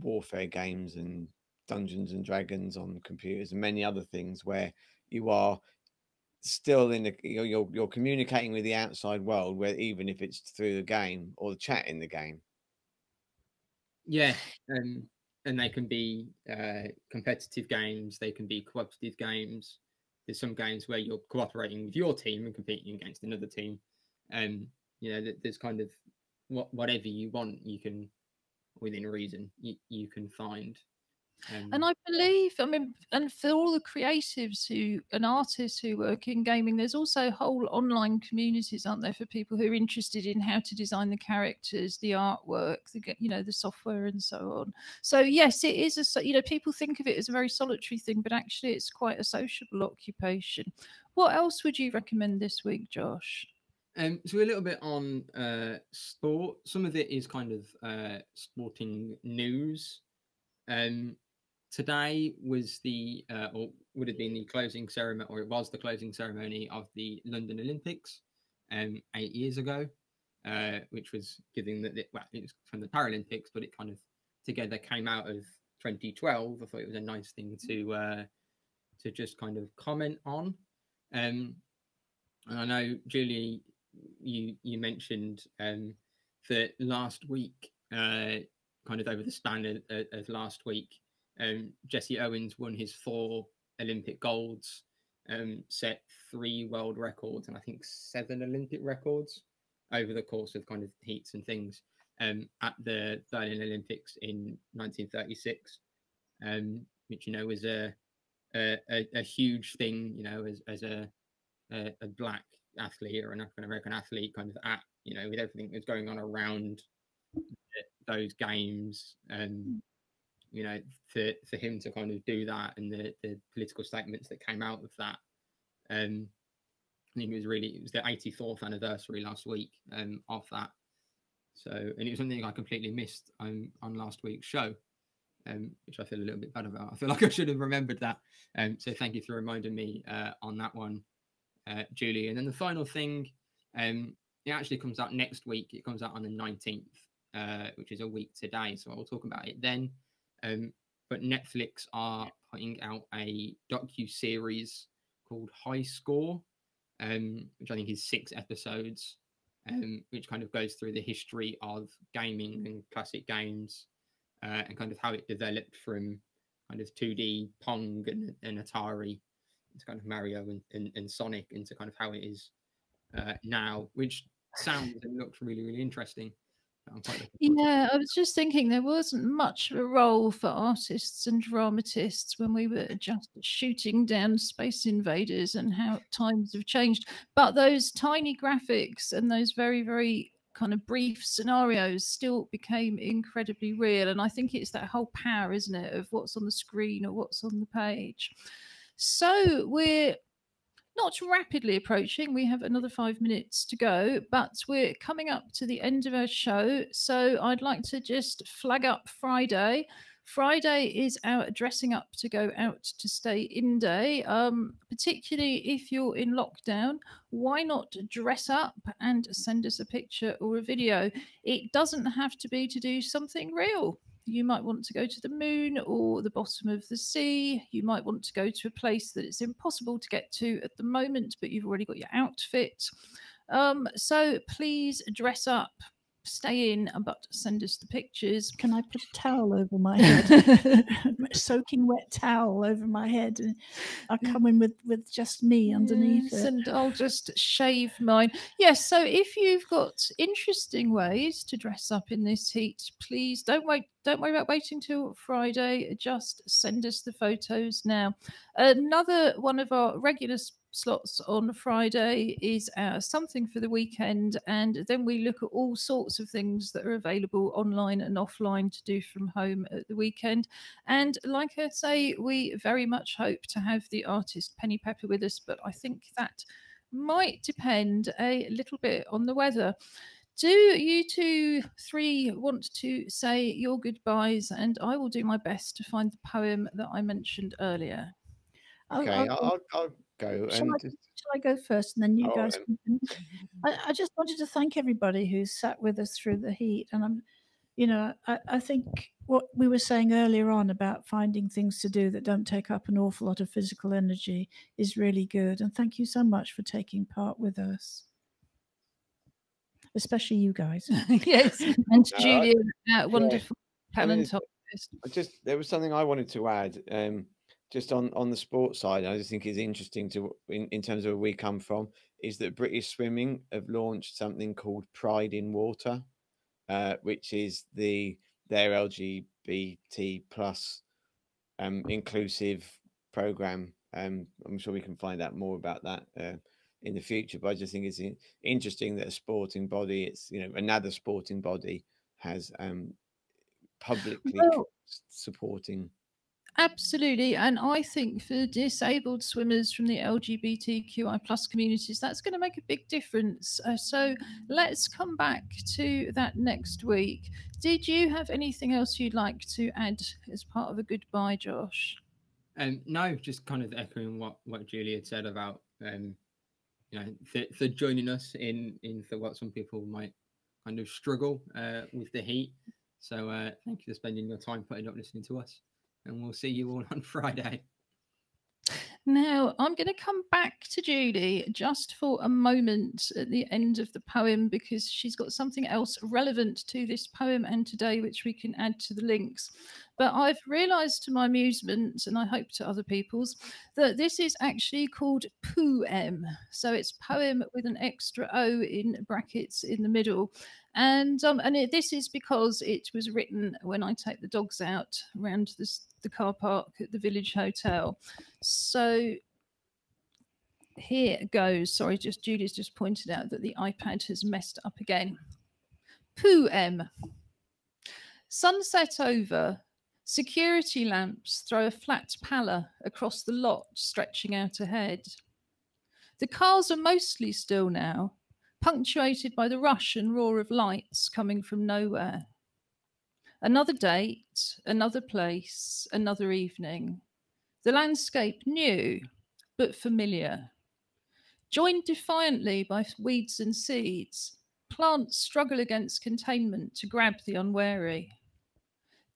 warfare games and Dungeons and Dragons on computers and many other things where you are still in the you're you're communicating with the outside world, where even if it's through the game or the chat in the game. Yeah, um, and they can be uh, competitive games. They can be cooperative games. There's some games where you're cooperating with your team and competing against another team. Um, you know, there's kind of what whatever you want, you can within reason you, you can find. Um, and I believe, I mean, and for all the creatives who and artists who work in gaming, there's also whole online communities, aren't there, for people who are interested in how to design the characters, the artwork, the, you know, the software and so on. So yes, it is a, you know, people think of it as a very solitary thing, but actually it's quite a sociable occupation. What else would you recommend this week, Josh? Um, so we're a little bit on uh, sport. Some of it is kind of uh, sporting news. Um, Today was the, uh, or would have been the closing ceremony, or it was the closing ceremony of the London Olympics um, eight years ago, uh, which was giving that, well, it was from the Paralympics, but it kind of together came out of twenty twelve. I thought it was a nice thing to uh, to just kind of comment on. Um, and I know, Julie, you you mentioned um, that last week, uh, kind of over the span of, of last week. Um, Jesse Owens won his four Olympic golds, um, set three world records and I think seven Olympic records over the course of kind of heats and things um, at the Berlin Olympics in nineteen thirty-six, um, which, you know, was a, a, a huge thing, you know, as, as a, a, a black athlete or an African-American athlete kind of at, you know, with everything that's going on around those games. Um, you know, for, for him to kind of do that and the, the political statements that came out of that. Um, I think it was really, it was the eighty-fourth anniversary last week um, of that. So, and it was something I completely missed um, on last week's show, um, which I feel a little bit bad about. I feel like I should have remembered that. Um, so thank you for reminding me uh, on that one, uh, Julie. And then the final thing, um, it actually comes out next week. It comes out on the nineteenth, uh, which is a week today. So I'll talk about it then. Um, but Netflix are putting out a docu-series called High Score, um, which I think is six episodes, um, which kind of goes through the history of gaming and classic games, uh, and kind of how it developed from kind of two D Pong and, and Atari to kind of Mario and, and, and Sonic, into kind of how it is uh, now, which sounds and looks really, really interesting. I'm quite yeah, I was just thinking there wasn't much of a role for artists and dramatists when we were just shooting down space invaders, and how times have changed. But those tiny graphics and those very, very kind of brief scenarios still became incredibly real. And I think it's that whole power, isn't it, of what's on the screen or what's on the page. So we're not rapidly approaching. We have another five minutes to go, but we're coming up to the end of our show. So I'd like to just flag up Friday. Friday is our dressing up to go out to stay in day. Um, particularly if you're in lockdown, why not dress up and send us a picture or a video? It doesn't have to be to do something real. You might want to go to the moon or the bottom of the sea. You might want to go to a place that it's impossible to get to at the moment, but you've already got your outfit. Um, so please dress up, stay in, but send us the pictures. Can I put a towel over my head? Soaking wet towel over my head. And I'll come in with, with just me underneath yes, it. And I'll just shave mine. Yes, so if you've got interesting ways to dress up in this heat, please don't wait. Don't worry about waiting till Friday. Just send us the photos now. Another one of our regular slots on Friday is our something for the weekend, and then we look at all sorts of things that are available online and offline to do from home at the weekend. And like I say, we very much hope to have the artist Penny Pepper with us, but I think that might depend a little bit on the weather. Do you two, three, want to say your goodbyes, and I will do my best to find the poem that I mentioned earlier. Okay, I'll, I'll, I'll, I'll go. Shall, and I, just... shall I go first, and then you oh, guys? Can... I, I just wanted to thank everybody who sat with us through the heat, and I'm, you know, I, I think what we were saying earlier on about finding things to do that don't take up an awful lot of physical energy is really good. And thank you so much for taking part with us. Especially you guys. Yes, and Julie, no, uh, wonderful yeah. talent. I mean, just there was something I wanted to add, um, just on on the sports side. I just think is interesting to in, in terms of where we come from, is that British Swimming have launched something called Pride in Water, uh, which is the their L G B T plus um, inclusive program. Um, I'm sure we can find out more about that. Uh, in the future, but I just think it's interesting that a sporting body, it's you know another sporting body has um publicly well, supporting. Absolutely, and I think for disabled swimmers from the L G B T Q I plus communities, that's going to make a big difference. Uh, so let's come back to that next week. Did you have anything else you'd like to add as part of a goodbye, Josh? Um, no, just kind of echoing what what Julie had said about um you know, for, for joining us in, in for what some people might kind of struggle uh, with the heat. So uh, thank you for spending your time putting up listening to us. And we'll see you all on Friday. Now, I'm going to come back to Julie just for a moment at the end of the poem, because she's got something else relevant to this poem and today, which we can add to the links. But I've realised to my amusement, and I hope to other people's, that this is actually called Poo-em. So it's poem with an extra O in brackets in the middle. And um, and it, this is because it was written when I take the dogs out around this, the car park at the Village Hotel. So here goes. Sorry, just Julie's just pointed out that the iPad has messed up again. Poo-em. Sunset over. Security lamps throw a flat pallor across the lot stretching out ahead. The cars are mostly still now, punctuated by the rush and roar of lights coming from nowhere. Another date, another place, another evening. The landscape new, but familiar. Joined defiantly by weeds and seeds, plants struggle against containment to grab the unwary.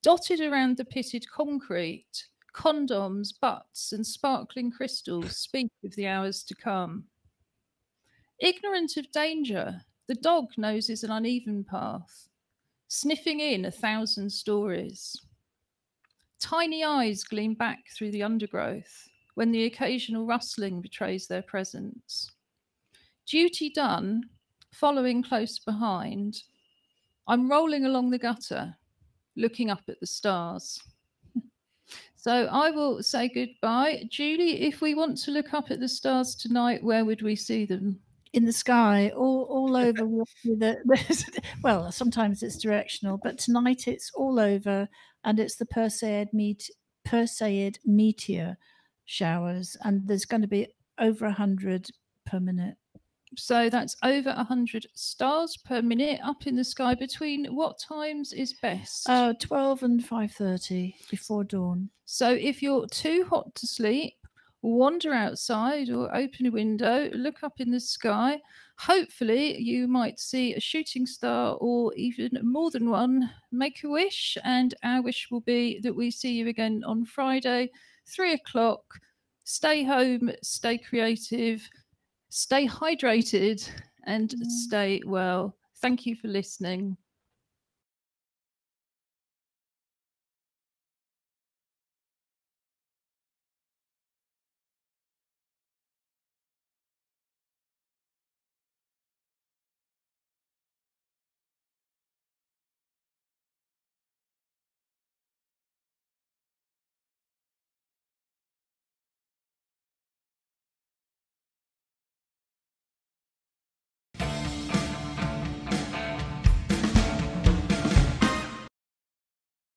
Dotted around the pitted concrete, condoms, butts and sparkling crystals speak of the hours to come. Ignorant of danger, The dog noses an uneven path, sniffing in a thousand stories. Tiny eyes gleam back through the undergrowth when the occasional rustling betrays their presence. Duty done, following close behind, I'm rolling along the gutter, looking up at the stars. So I will say goodbye. Julie, if we want to look up at the stars tonight, where would we see them? In the sky, all, all over. the, well, sometimes it's directional, but tonight it's all over, and it's the Perseid, meet, Perseid meteor showers, and there's going to be over one hundred per minute. So that's over one hundred stars per minute up in the sky. Between what times is best? Uh, twelve and five thirty, before dawn. So if you're too hot to sleep, wander outside or open a window, look up in the sky. Hopefully you might see a shooting star or even more than one. Make a wish, and our wish will be that we see you again on Friday, three o'clock. Stay home, stay creative, stay hydrated, and stay well. Thank you for listening.